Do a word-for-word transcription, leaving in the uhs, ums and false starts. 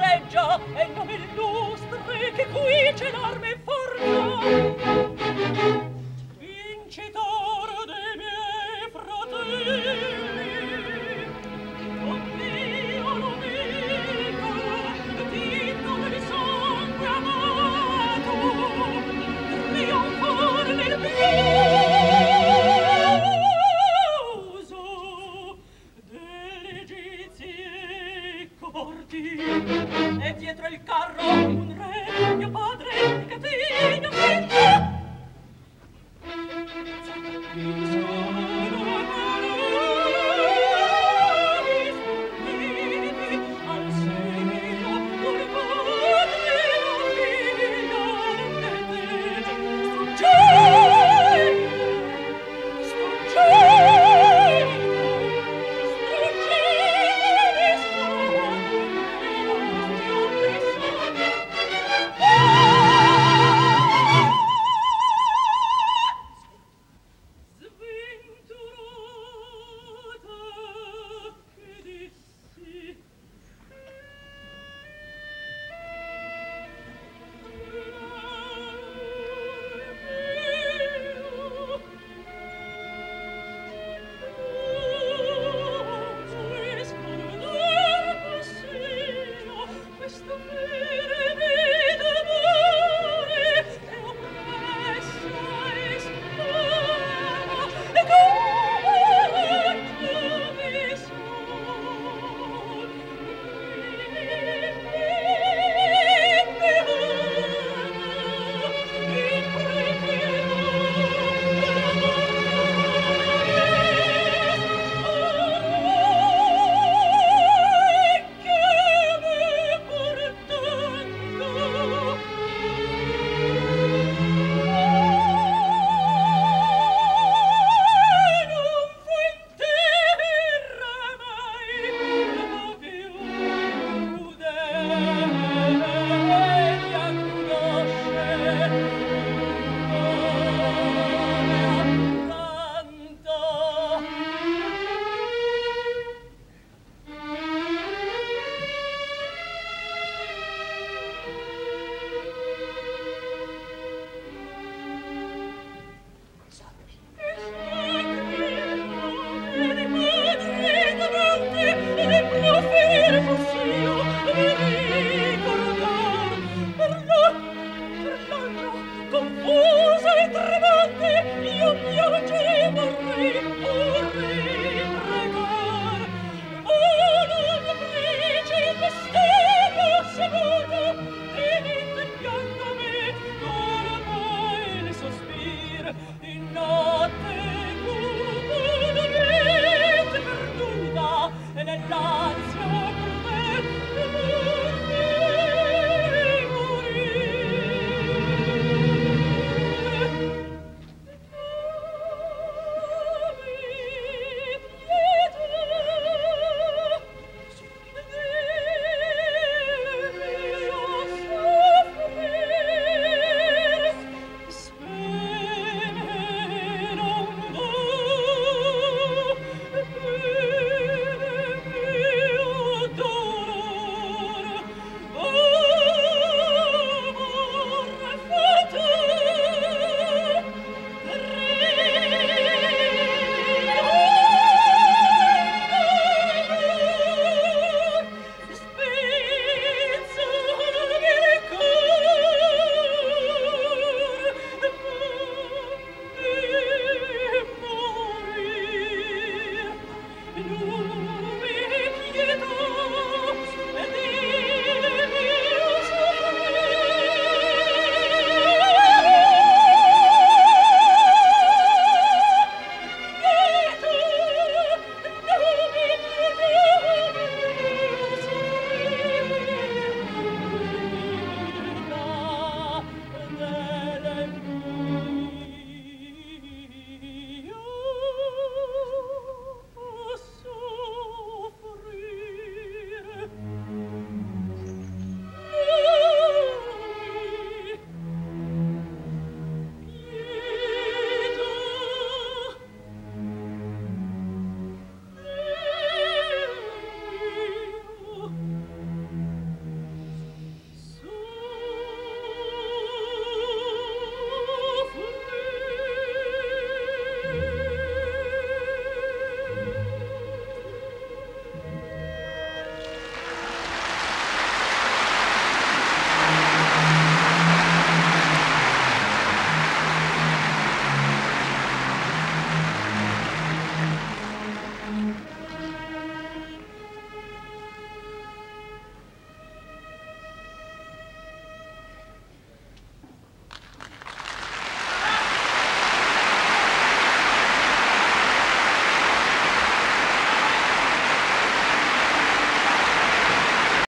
scorreggia, è il nome illustre che qui c'è l'arme forgia. Vincitore dei miei fratelli, oddio lo dico, titolo di sangue amato, trionfare nel mio. E dietro il carro un re, mio padre, Caterina, figlia.